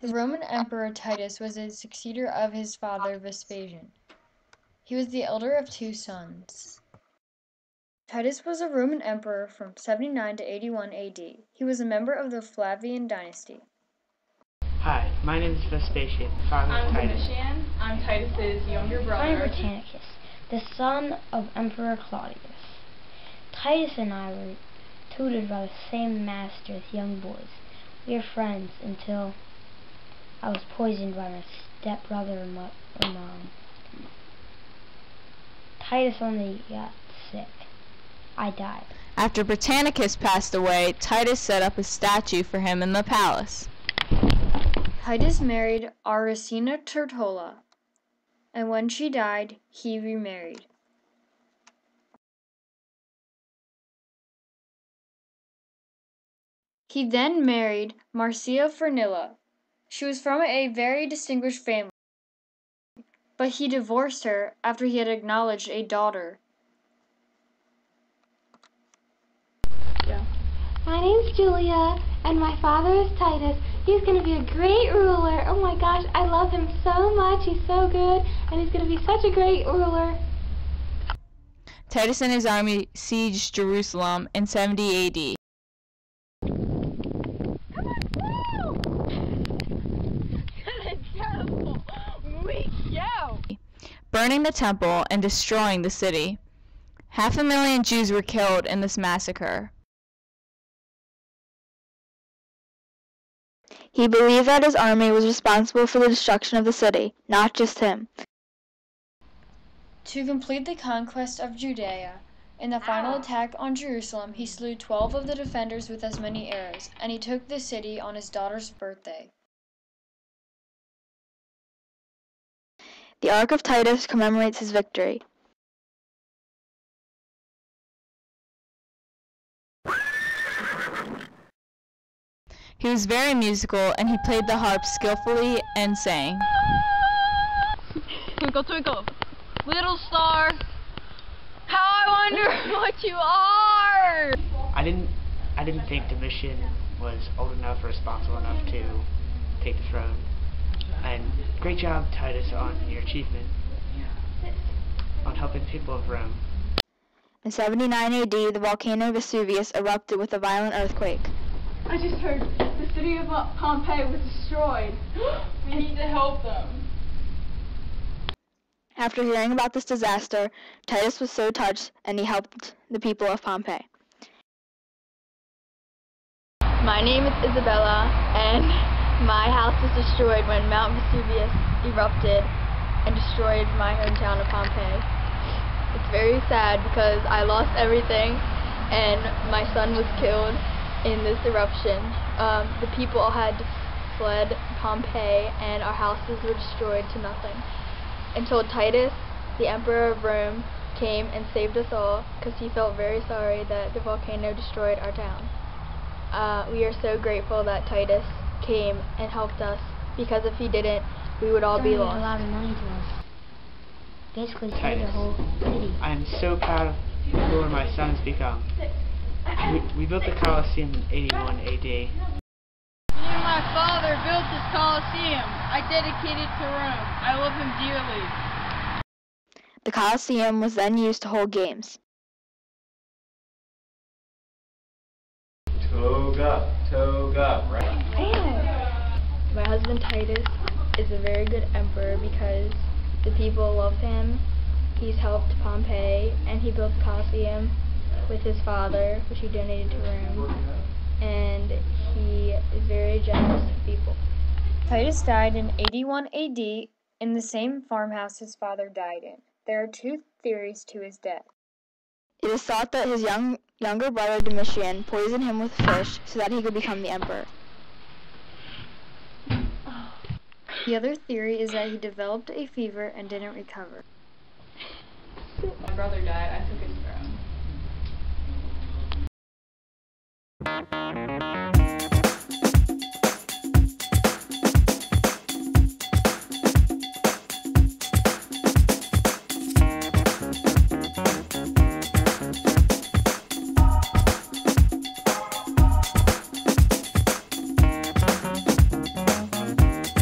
The Roman Emperor Titus was a successor of his father Vespasian. He was the elder of two sons. Titus was a Roman emperor from 79 to 81 AD. He was a member of the Flavian dynasty. Hi, my name is Vespasian, father of Titus. Domitian. I'm Titus's younger brother. I'm Britannicus, the son of Emperor Claudius. Titus and I were tutored by the same master as young boys. We were friends until I was poisoned by my stepbrother and mom. Titus only got sick. I died. After Britannicus passed away, Titus set up a statue for him in the palace. Titus married Arisina Tertola, and when she died, he remarried. He then married Marcia Furnilla. She was from a very distinguished family, but he divorced her after he had acknowledged a daughter. Yeah. My name's Julia, and my father is Titus. He's going to be a great ruler. Oh my gosh, I love him so much. He's so good, and he's going to be such a great ruler. Titus and his army sieged Jerusalem in 70 AD. Burning the temple and destroying the city. 500,000 Jews were killed in this massacre. He believed that his army was responsible for the destruction of the city, not just him. To complete the conquest of Judea, in the final attack on Jerusalem, he slew 12 of the defenders with as many arrows, and he took the city on his daughter's birthday. The Arch of Titus commemorates his victory. He was very musical, and he played the harp skillfully and sang. Twinkle, twinkle, little star, how I wonder what you are! I didn't think Domitian was old enough or responsible enough to take the throne. And great job, Titus, on your achievement, on helping people of Rome. In 79 AD, the volcano Vesuvius erupted with a violent earthquake. I just heard the city of Pompeii was destroyed. We need to help them. After hearing about this disaster, Titus was so touched, and he helped the people of Pompeii. My name is Isabella, and my house was destroyed when Mount Vesuvius erupted and destroyed my hometown of Pompeii. It's very sad because I lost everything and my son was killed in this eruption. The people had fled Pompeii and our houses were destroyed to nothing. Until Titus, the emperor of Rome, came and saved us all because he felt very sorry that the volcano destroyed our town. We are so grateful that Titus came and helped us, because if he didn't, we would all be lost. A lot of money to us. Basically, Titus, the whole city. I am so proud of who my son's become. We built the Colosseum in 81 AD. Me and my father built this Colosseum. I dedicated it to Rome. I love him dearly. The Colosseum was then used to hold games. Toga, right? My husband Titus is a very good emperor because the people love him. He's helped Pompeii, and he built the Colosseum with his father, which he donated to Rome, and he is very generous to people. Titus died in 81 AD in the same farmhouse his father died in. There are two theories to his death. It is thought that his younger brother Domitian poisoned him with fish so that he could become the emperor. The other theory is that he developed a fever and didn't recover. My brother died, I took his throne.